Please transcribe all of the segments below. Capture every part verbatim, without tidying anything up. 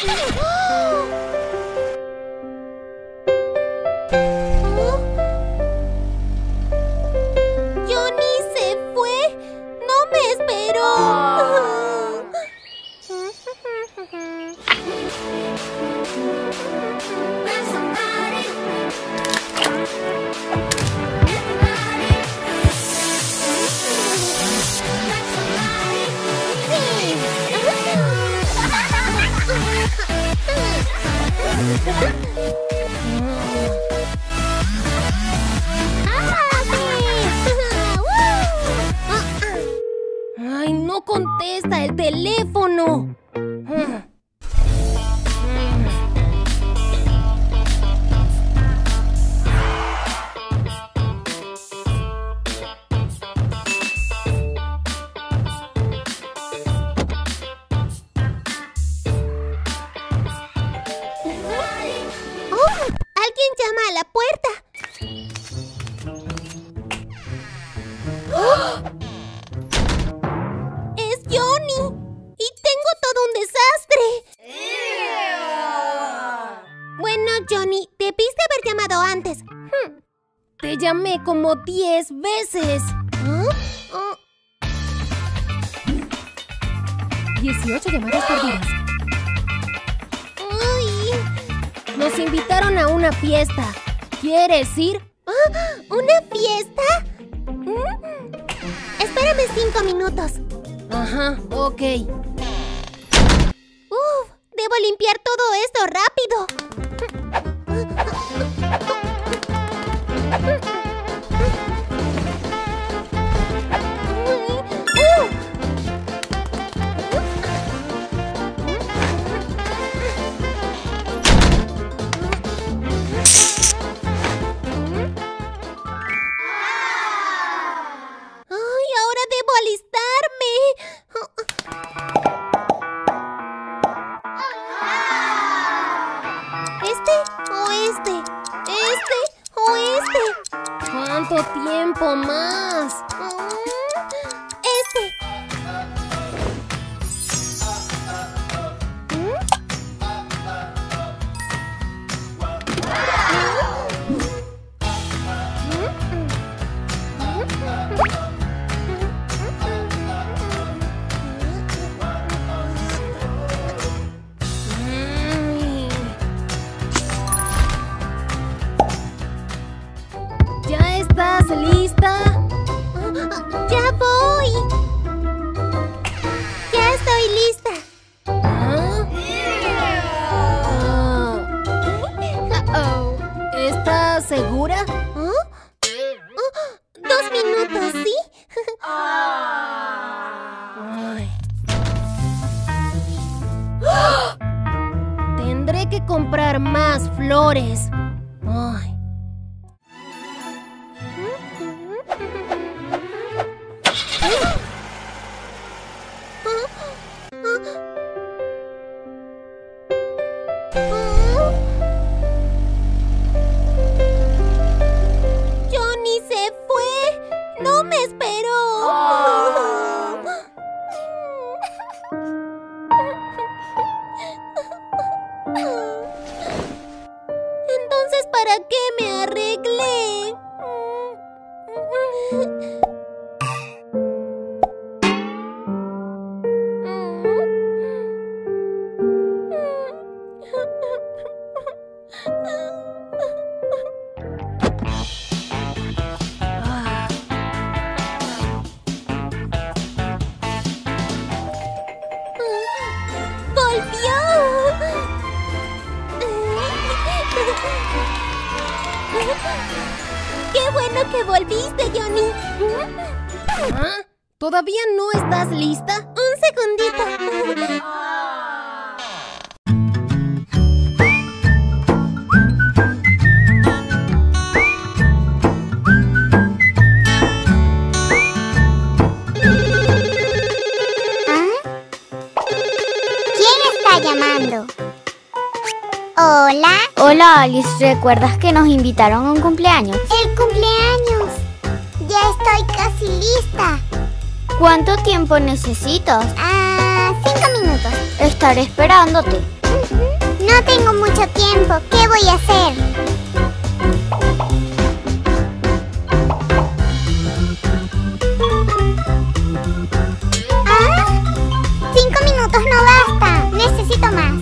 Johnny se fue. No me esperó. ¡Ay, no contesta el teléfono! Johnny, debiste haber llamado antes. Hmm. Te llamé como diez veces. ¿Ah? Oh. dieciocho llamadas perdidas. Uy. Nos invitaron a una fiesta. ¿Quieres ir? ¿Oh, una fiesta? ¿Mm? Espérame cinco minutos. Ajá, ok. Uf, debo limpiar todo esto rápido. ¿Cuánto tiempo más? Este. ¿Segura? ¿Oh? Oh, dos minutos, ¿sí? Ay. ¡Oh! Tendré que comprar más flores. Ay. ¡Qué bueno que volviste, Johnny! ¿Ah? ¿Todavía no estás lista? Un segundito. ¿Ah? ¿Quién está llamando? Hola. Hola, Alice, ¿recuerdas que nos invitaron a un cumpleaños? ¡El cumpleaños! Ya estoy casi lista. ¿Cuánto tiempo necesitas? Ah, cinco minutos. Estaré esperándote. No tengo mucho tiempo. ¿Qué voy a hacer? ¿Ah? Cinco minutos no basta. Necesito más.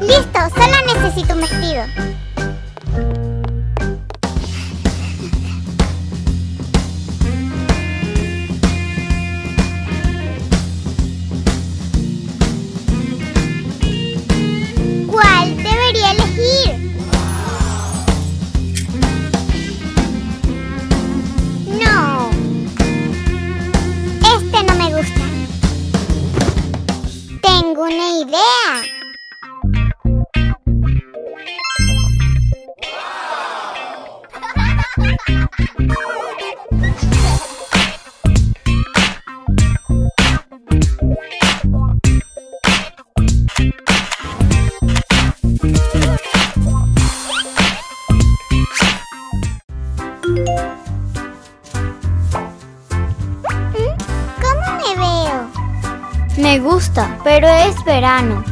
Listo, solo necesito un vestido. Me gusta, pero es verano.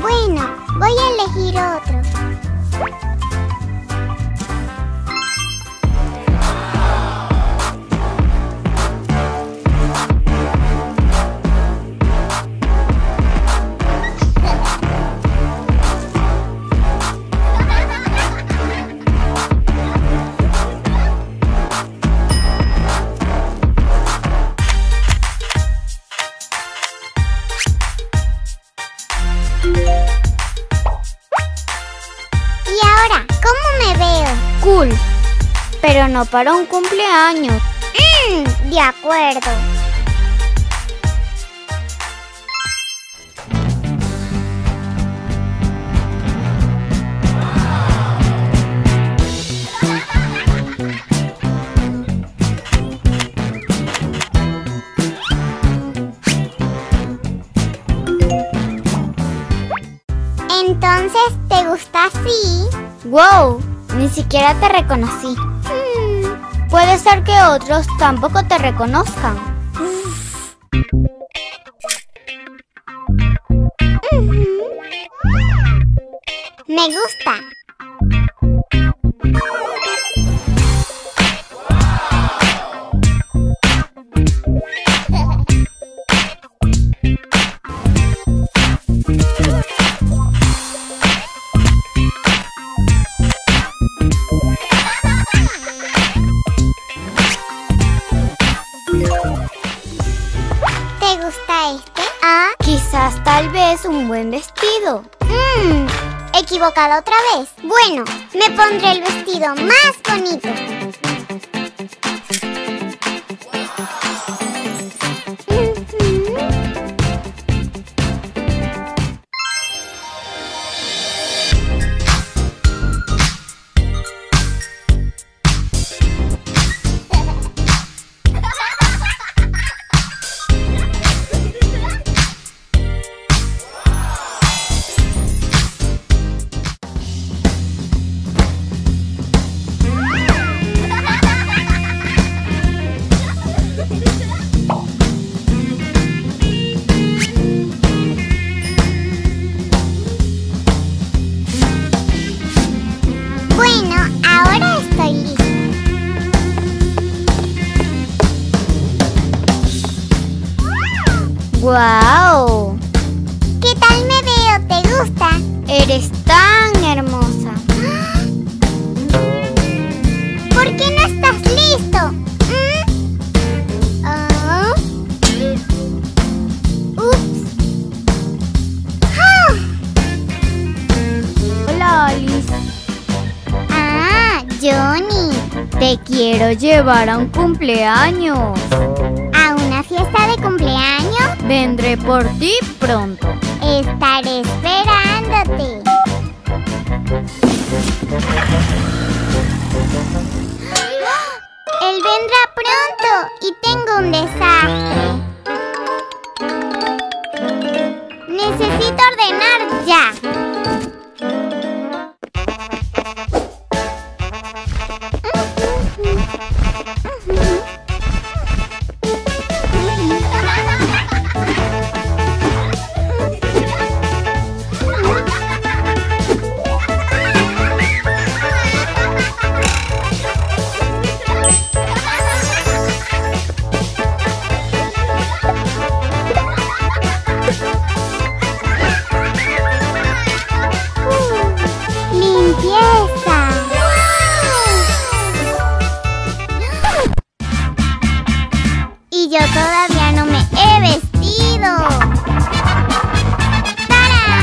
Bueno, voy a elegir otro. Pero no para un cumpleaños. Mm, de acuerdo. Entonces, ¿te gusta así? ¡Wow! Ni siquiera te reconocí. Puede ser que otros tampoco te reconozcan. Me gusta. Tal vez un buen vestido. Mmm, equivocada otra vez. Bueno, me pondré el vestido más bonito. ¡Wow! ¿Qué tal me veo? ¿Te gusta? Eres tan hermosa. ¿Por qué no estás listo? ¿Mm? Oh. Ups. ¡Ah! Hola, Alice. Ah, Johnny. Te quiero llevar a un cumpleaños. ¿A una fiesta de cumpleaños? Vendré por ti pronto. Estaré esperándote. Él vendrá pronto y tengo un desastre. Necesito ordenar ya. yo todavía no me he vestido. ¡Tarán!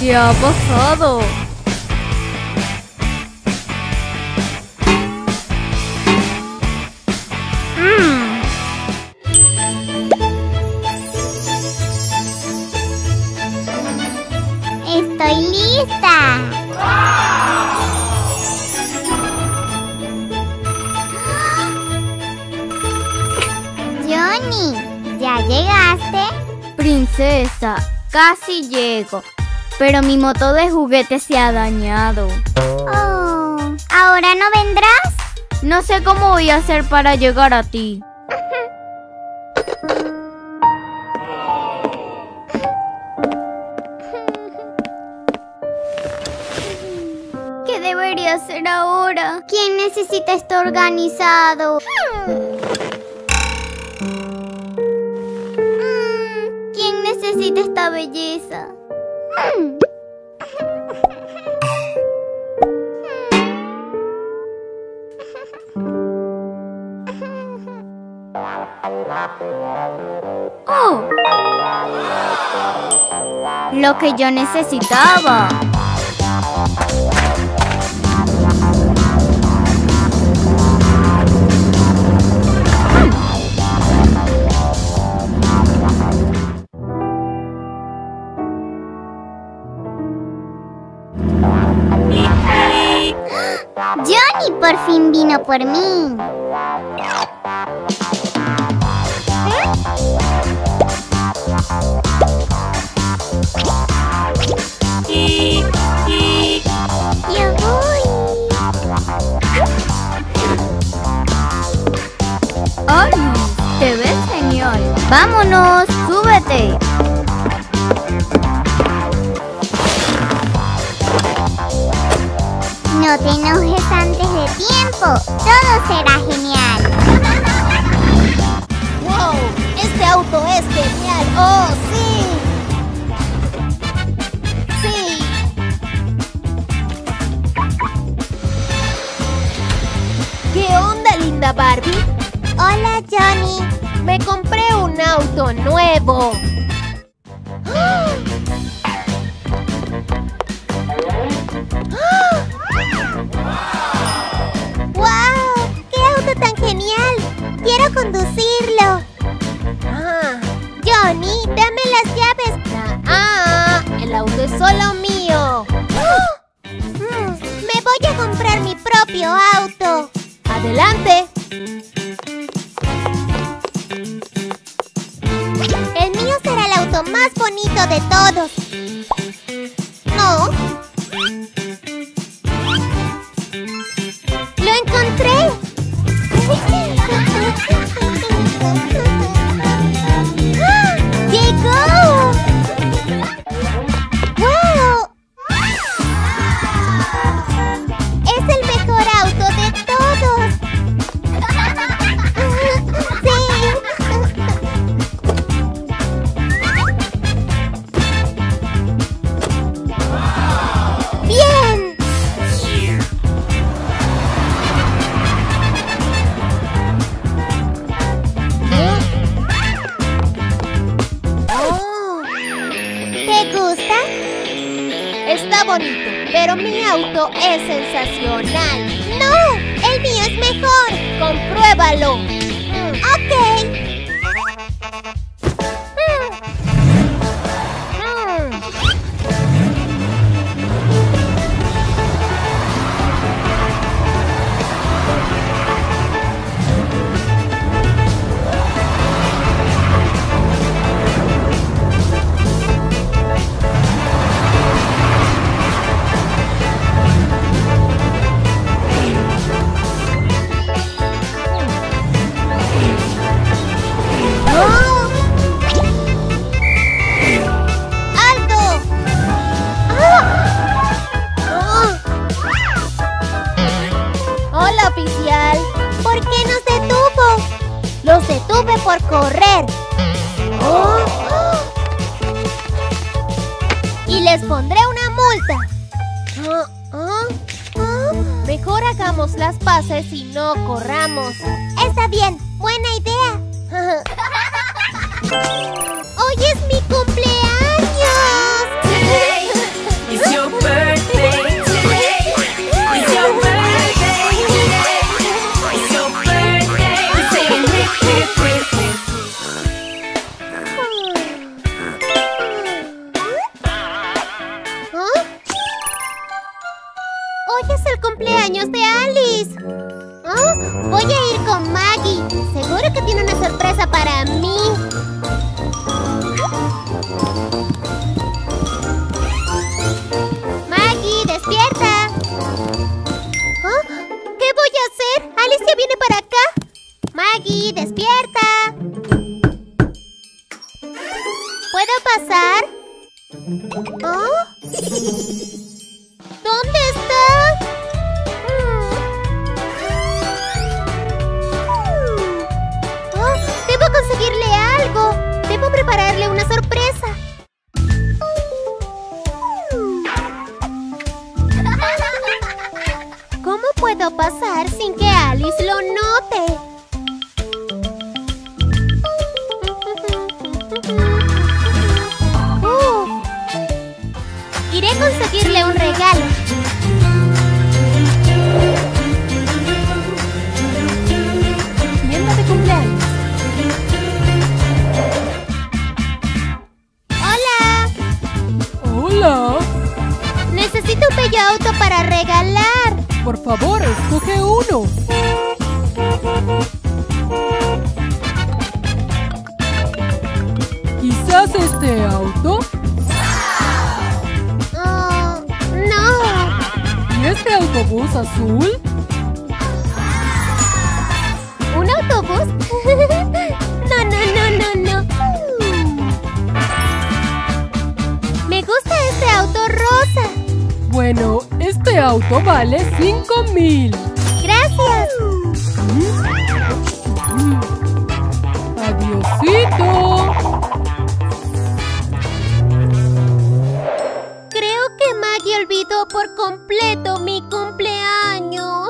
¿Qué ha pasado? Mm. ¡Estoy lista! Johnny, ¿ya llegaste? Princesa, casi llego. Pero mi moto de juguete se ha dañado. Oh, ¿ahora no vendrás? No sé cómo voy a hacer para llegar a ti. ¿Qué debería hacer ahora? ¿Quién necesita esto organizado? ¿Quién necesita esta belleza? Hmm. Oh. Lo que yo necesitaba. Johnny por fin vino por mí. ¿Eh? Yo voy. ¡Ay! ¡Te ves genial! ¡Vámonos! ¡Súbete! No te enojes antes de tiempo. Todo será genial. ¡Wow! ¡Este auto es genial! ¡Oh, sí! ¡Sí! ¿Qué onda, linda Barbie? Hola, Johnny. Me compré un auto nuevo. Conducirlo. Ah, Johnny, dame las llaves. Ah, el auto es solo mío. ¡Oh! Mm, me voy a comprar mi propio auto. Adelante. El mío será el auto más bonito de todos. No. Lo encontré. ¡Llegó! ¡Wow! Está bonito, pero mi auto es sensacional. ¡No! ¡El mío es mejor! ¡Compruébalo! Mm. ¡Ok! Mm. Por correr. Oh. Y les pondré una multa. Oh, oh, oh. Mejor hagamos las paces y no corramos. Está bien, buena idea. Hoy es mi cumpleaños. Today is your birthday. De Alice. Oh, voy a ir con Maggie. Seguro que tiene una sorpresa para mí. Maggie, despierta. Oh, ¿qué voy a hacer? Alice ya viene para acá. Maggie, despierta. ¿Puedo pasar? Oh. ¿Dónde está? Conseguirle algo. Debo prepararle una sorpresa. ¿Cómo puedo pasar sin que Alice lo note? Uh. Iré a conseguirle un regalo. Mierda de cumpleaños. Necesito un bello auto para regalar. Por favor, escoge uno. ¿Quizás este auto? Oh, no. ¿Y este autobús azul? ¿Un autobús? No, no, no, no, no. Me gusta este auto rosa. Bueno, este auto vale cinco mil. ¡Gracias! Mm. Mm. ¡Adiosito! Creo que Maggie olvidó por completo mi cumpleaños.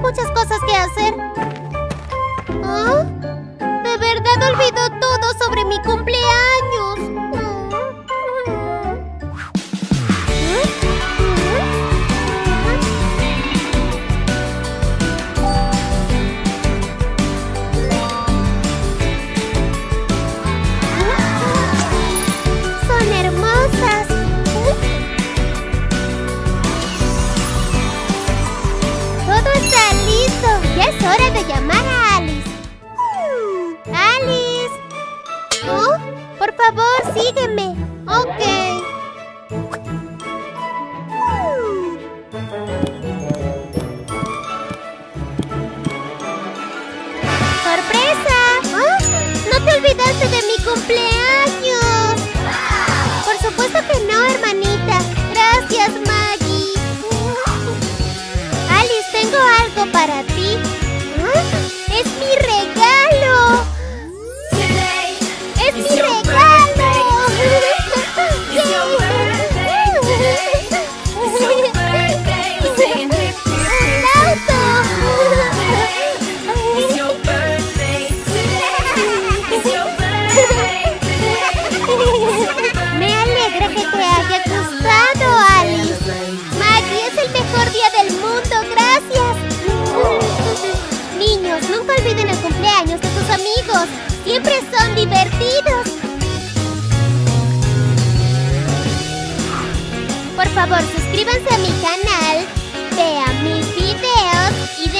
Muchas cosas que hacer. ¿Ah? De verdad olvido todo sobre mi cumpleaños. Son hermosas. Ya es hora de llamar a Alice. ¡Alice! ¿Oh? Por favor, sígueme. Ok. ¡Sorpresa! ¿Oh? ¡No te olvidaste de mi cumpleaños! Por supuesto que no, hermanita. Gracias, Maggie. Alice, tengo algo para ti. ¿Ah? Por favor, suscríbanse a mi canal, vean mis videos y